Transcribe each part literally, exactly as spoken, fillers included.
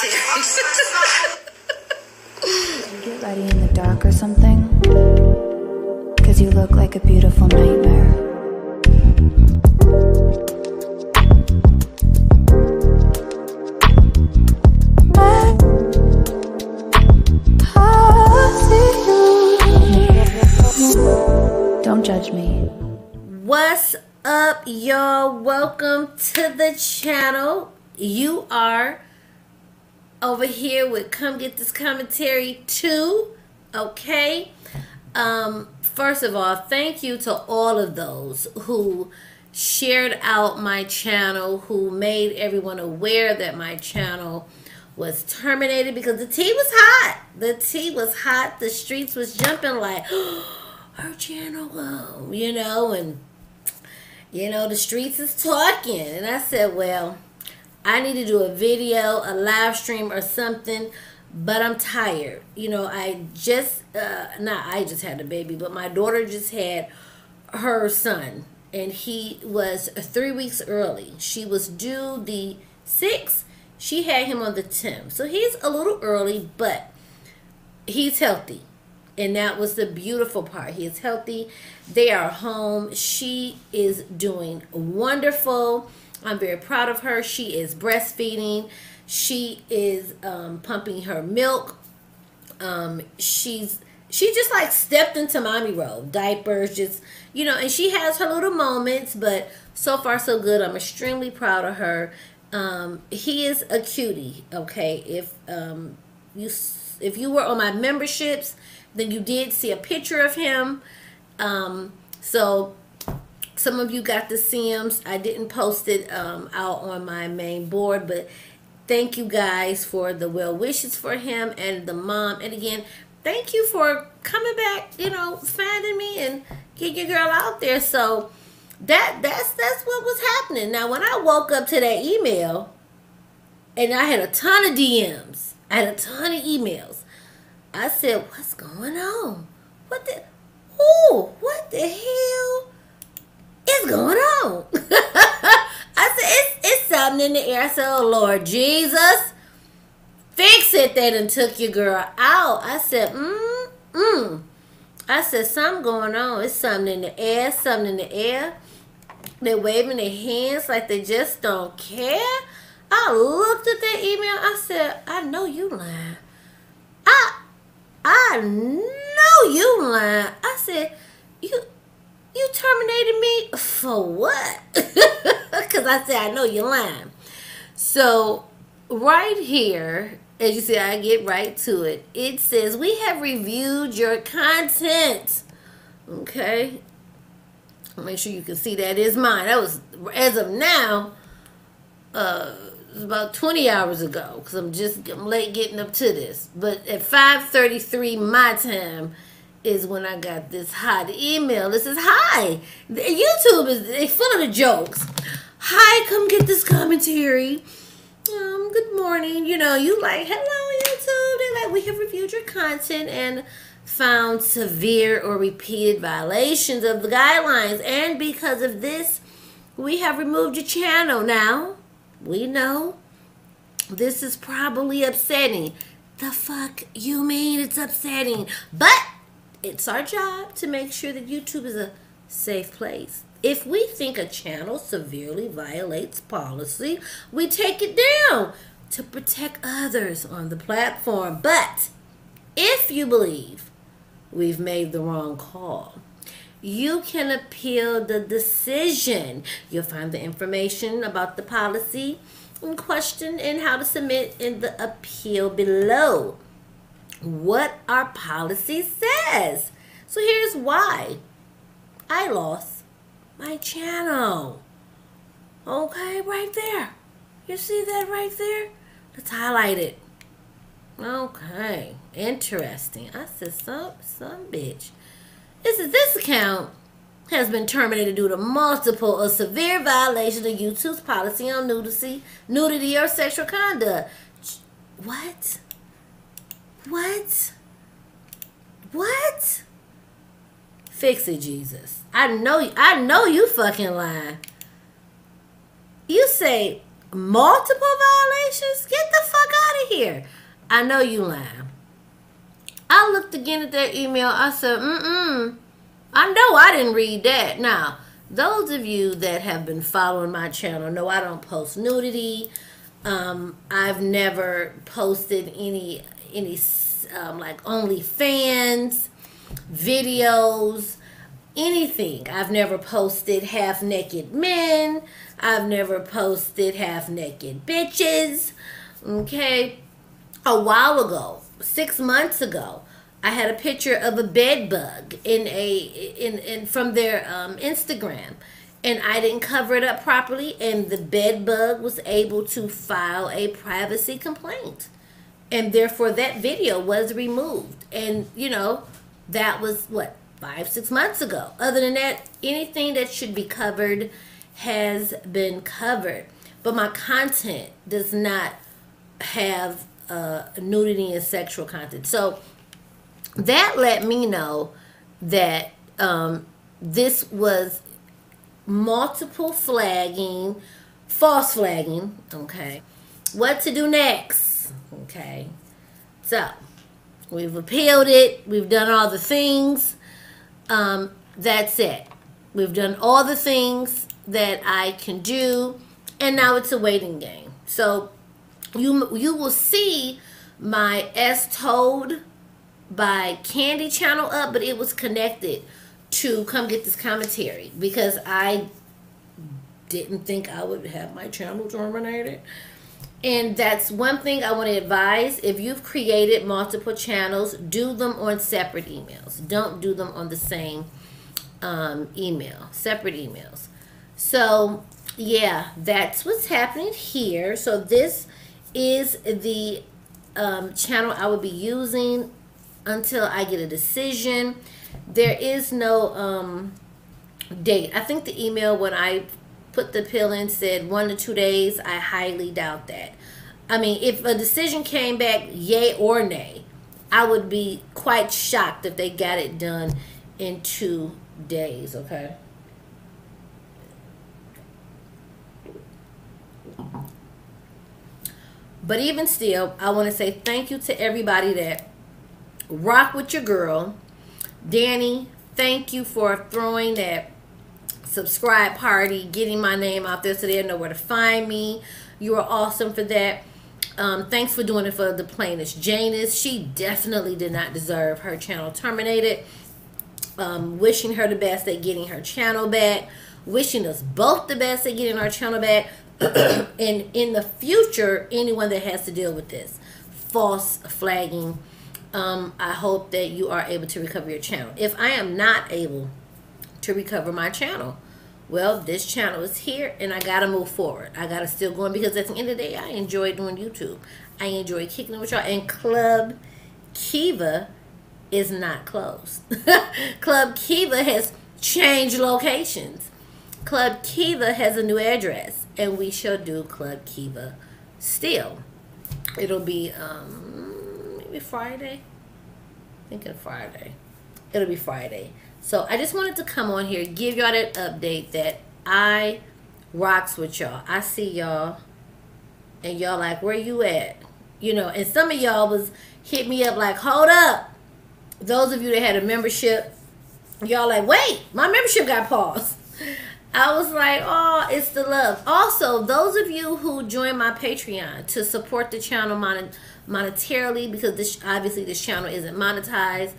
Did you get ready in the dark or something? Cause you look like a beautiful nightmare. Don't judge me. What's up, y'all? Welcome to the channel. You are over here with Come Get This Commentary Too. Okay. Um, first of all, thank you to all of those who shared out my channel, who made everyone aware that my channel was terminated because the tea was hot. The tea was hot. The streets was jumping like, her channel, um, you know, and, you know, the streets is talking. And I said, well, I need to do a video, a live stream or something, but I'm tired. You know, I just, uh, not I just had a baby, but my daughter just had her son, and he was three weeks early. She was due the sixth. She had him on the tenth. So he's a little early, but he's healthy. And that was the beautiful part. He is healthy. They are home. She is doing wonderful. I'm very proud of her. She is breastfeeding. She is um, pumping her milk. Um, she's she just like stepped into mommy role. Diapers, just, you know, and she has her little moments, but so far so good. I'm extremely proud of her. Um, he is a cutie, okay? If um, you if you were on my memberships, then you did see a picture of him. Um, so some of you got to see him. I didn't post it um, out on my main board, but thank you guys for the well wishes for him and the mom. And again, thank you for coming back, you know, finding me and getting your girl out there. So that that's that's what was happening. Now, when I woke up to that email, and I had a ton of D Ms, I had a ton of emails. I said, what's going on? What the, ooh, what the hell is going on? I said, it's, it's something in the air. I said, oh, Lord Jesus, fix it. They done took your girl out. I said, mm-mm. I said, something going on. It's something in the air, something in the air. They're waving their hands like they just don't care. I looked at that email. I said, I know you lying. I... I know you lying. I said, you you terminated me for what? Because I said, I know you're lying. So right here, as you see, I get right to it. It says, we have reviewed your content. Okay. Make sure you can see that is mine. That was, as of now, uh... it's about twenty hours ago, because I'm just I'm late getting up to this. But at five thirty-three my time is when I got this hot email. This is, hi, YouTube is it's full of the jokes. Hi, come get this commentary. Um, good morning. You know, you like, hello, YouTube. They're like, we have reviewed your content and found severe or repeated violations of the guidelines. And because of this, we have removed your channel now. We know this is probably upsetting. The fuck you mean it's upsetting? But it's our job to make sure that YouTube is a safe place. If we think a channel severely violates policy, we take it down to protect others on the platform. But if you believe we've made the wrong call, you can appeal the decision. You'll find the information about the policy in question and how to submit in the appeal below. What our policy says. So here's why. I lost my channel. Okay, right there. You see that right there? Let's highlight it. Okay, interesting. I said some, some bitch. This is this account has been terminated due to multiple or severe violations of YouTube's policy on nudity, nudity or sexual conduct. What? What? What? Fix it, Jesus. I know, I know you fucking lying. You say multiple violations? Get the fuck out of here. I know you lying. I looked again at that email. I said, mm-mm. I know I didn't read that. Now, those of you that have been following my channel know I don't post nudity. Um, I've never posted any, any um, like OnlyFans videos, anything. I've never posted half-naked men. I've never posted half-naked bitches. Okay? A while ago, six months ago, I had a picture of a bed bug in a in, in from their um, Instagram, and I didn't cover it up properly, and the bed bug was able to file a privacy complaint, and therefore that video was removed. And you know, that was what, five six months ago. Other than that, anything that should be covered has been covered, but my content does not have uh, nudity and sexual content. So that let me know that um, this was multiple flagging, false flagging, okay? What to do next, okay? So, we've appealed it. We've done all the things. Um, that's it. We've done all the things that I can do, and now it's a waiting game. So, you, you will see my S-Told by Candy channel up, but it was connected to Come Get This Commentary because I didn't think I would have my channel terminated. And that's one thing I want to advise. If you've created multiple channels, do them on separate emails. Don't do them on the same um, email, separate emails. So yeah, that's what's happening here. So this is the um, channel I will be using until I get a decision. There is no um, date. I think the email when I put the pill in said one to two days. I highly doubt that. I mean, if a decision came back yay or nay, I would be quite shocked if they got it done in two days, okay? But even still, I want to say thank you to everybody that rock with your girl. Danny, thank you for throwing that subscribe party, getting my name out there so they know where to find me. You are awesome for that. Um, thanks for doing it for the plainest Janus. She definitely did not deserve her channel terminated. Um, wishing her the best at getting her channel back. Wishing us both the best at getting our channel back. And in the future, anyone that has to deal with this false flagging, Um, I hope that you are able to recover your channel. If I am not able to recover my channel, well, this channel is here and I got to move forward. I got to still go on because at the end of the day, I enjoy doing YouTube. I enjoy kicking it with y'all. And Club Kiva is not closed. Club Kiva has changed locations. Club Kiva has a new address and we shall do Club Kiva still. It'll be... Um, Friday, I'm thinking Friday, it'll be Friday. So I just wanted to come on here, give y'all that update that I rocks with y'all. I see y'all and y'all like, where you at? You know, and some of y'all was hit me up like, hold up. Those of you that had a membership, y'all like, wait, my membership got paused. I was like, oh, it's the love. Also, those of you who join my Patreon to support the channel mon monetarily, because this obviously this channel isn't monetized,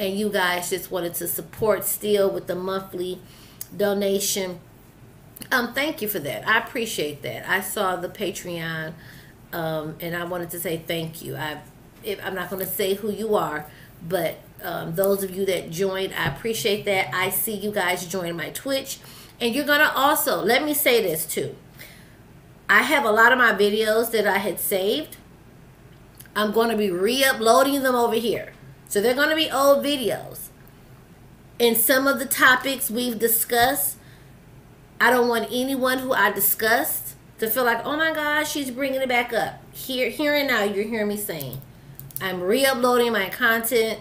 and you guys just wanted to support still with the monthly donation, um, thank you for that. I appreciate that. I saw the Patreon, um, and I wanted to say thank you. I, if, I'm not going to say who you are, but um, those of you that joined, I appreciate that. I see you guys join my Twitch. And you're going to also, let me say this too. I have a lot of my videos that I had saved. I'm going to be re-uploading them over here. So they're going to be old videos. And some of the topics we've discussed, I don't want anyone who I discussed to feel like, oh my gosh, she's bringing it back up. Here, here and now, you're hearing me saying, I'm re-uploading my content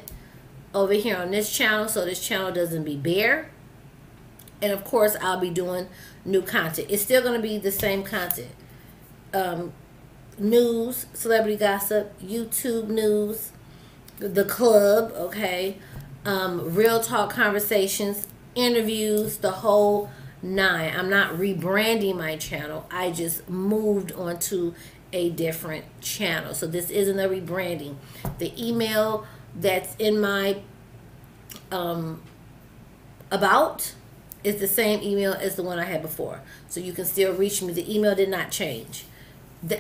over here on this channel so this channel doesn't be bare. And of course, I'll be doing new content. It's still going to be the same content. um, news, celebrity gossip, YouTube news, the club, okay, um, real talk conversations, interviews, the whole nine. I'm not rebranding my channel. I just moved onto a different channel. So this isn't a rebranding. The email that's in my um, about is the same email as the one I had before. So you can still reach me. The email did not change.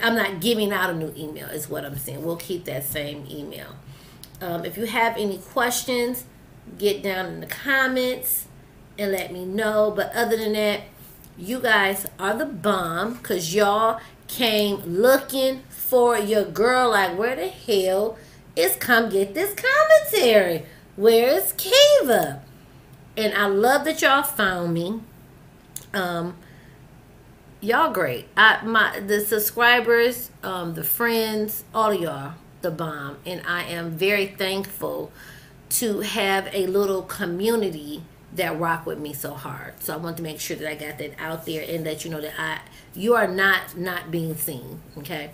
I'm not giving out a new email is what I'm saying. We'll keep that same email. Um, if you have any questions, get down in the comments and let me know. But other than that, you guys are the bomb, because y'all came looking for your girl. Like, where the hell is Come Get This Commentary? Where is Kiva? And I love that y'all found me. Um, y'all great. I my the subscribers, um, the friends, all of y'all, the bomb. And I am very thankful to have a little community that rock with me so hard. So I want to make sure that I got that out there and that you know that I you are not not being seen. Okay.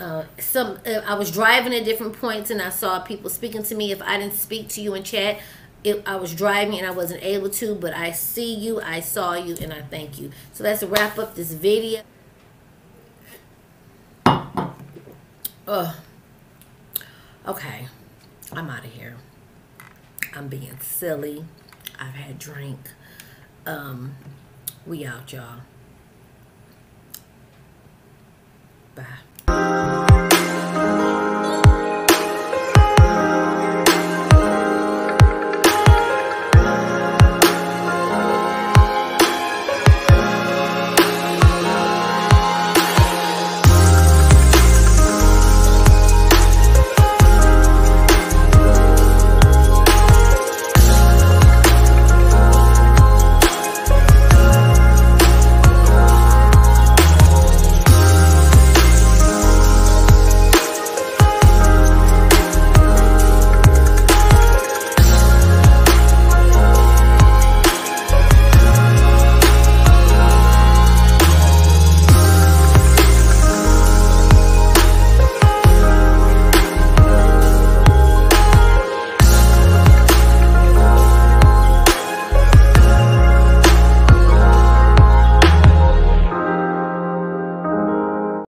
Uh, some uh, I was driving at different points and I saw people speaking to me. If I didn't speak to you in chat, It, I was driving and I wasn't able to, but I see you, I saw you, and I thank you. So that's a wrap up this video. Oh, okay, I'm out of here. I'm being silly. I've had drink. Um, we out, y'all. Bye.